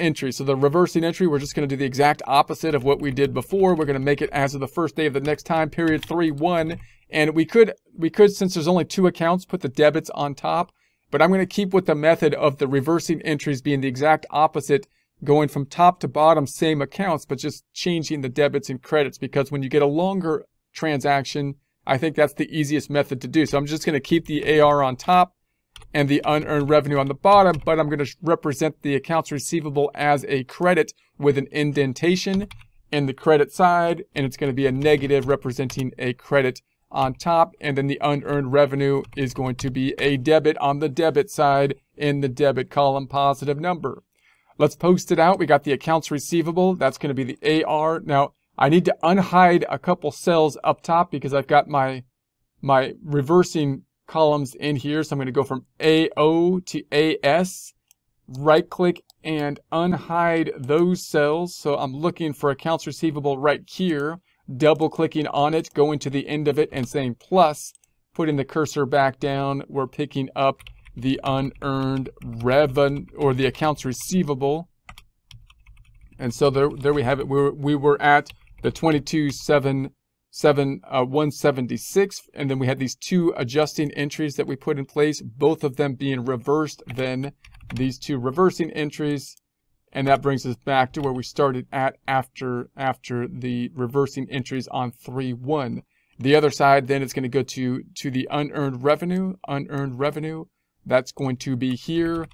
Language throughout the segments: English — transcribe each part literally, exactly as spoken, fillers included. entry. So the reversing entry, we're just going to do the exact opposite of what we did before. We're going to make it as of the first day of the next time period, three one. And we could, we could, since there's only two accounts, put the debits on top. But I'm going to keep with the method of the reversing entries being the exact opposite, going from top to bottom, same accounts, but just changing the debits and credits, because when you get a longer transaction, I think that's the easiest method to do. So I'm just going to keep the A R on top and the unearned revenue on the bottom, but I'm going to represent the accounts receivable as a credit with an indentation in the credit side, and it's going to be a negative representing a credit on top, and then the unearned revenue is going to be a debit on the debit side in the debit column, positive number. Let's post it out. We got the accounts receivable. That's going to be the A R. Now, I need to unhide a couple cells up top because I've got my, my reversing columns in here. So I'm going to go from A O to A S, right click and unhide those cells. So I'm looking for accounts receivable right here, double clicking on it, going to the end of it and saying plus, putting the cursor back down. We're picking up the unearned revenue or the accounts receivable. And so there, there we have it. We were, we were at the twenty-two thousand seven hundred seventy-six, and then we had these two adjusting entries that we put in place, both of them being reversed, then these two reversing entries. And that brings us back to where we started at after, after the reversing entries on three one. The other side, then it's going to go to, to the unearned revenue, unearned revenue. That's going to be here.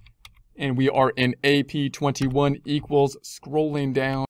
And we are in A P twenty-one equals, scrolling down.